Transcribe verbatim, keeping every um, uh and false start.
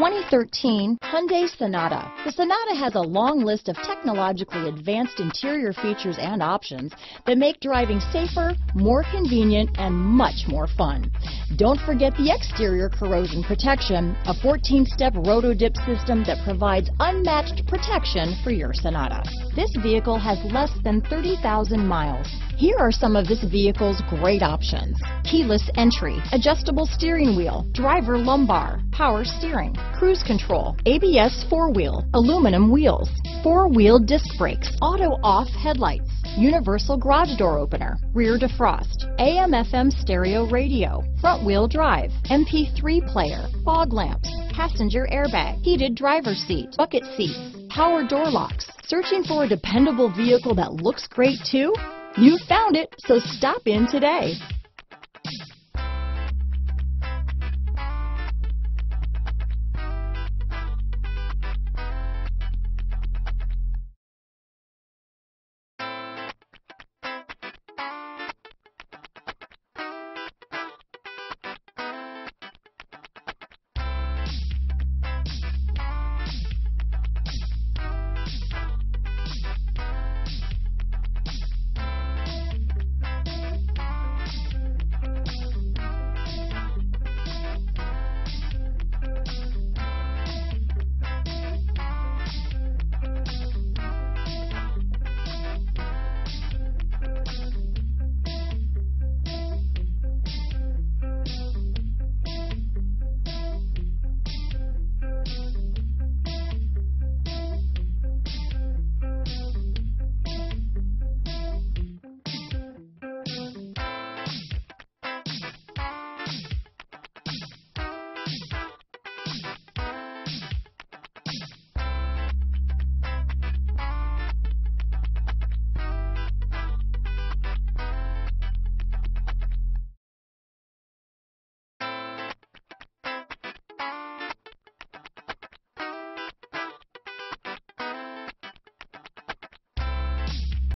twenty thirteen Hyundai Sonata. The Sonata has a long list of technologically advanced interior features and options that make driving safer, more convenient, and much more fun. Don't forget the exterior corrosion protection, a fourteen-step roto-dip system that provides unmatched protection for your Sonata. This vehicle has less than thirty thousand miles. Here are some of this vehicle's great options: keyless entry, adjustable steering wheel, driver lumbar, power steering, cruise control, A B S four-wheel, aluminum wheels, four-wheel disc brakes, auto-off headlights, universal garage door opener, rear defrost, A M F M stereo radio, front-wheel drive, M P three player, fog lamps, passenger airbag, heated driver's seat, bucket seats, power door locks. Searching for a dependable vehicle that looks great too? You found it, so stop in today.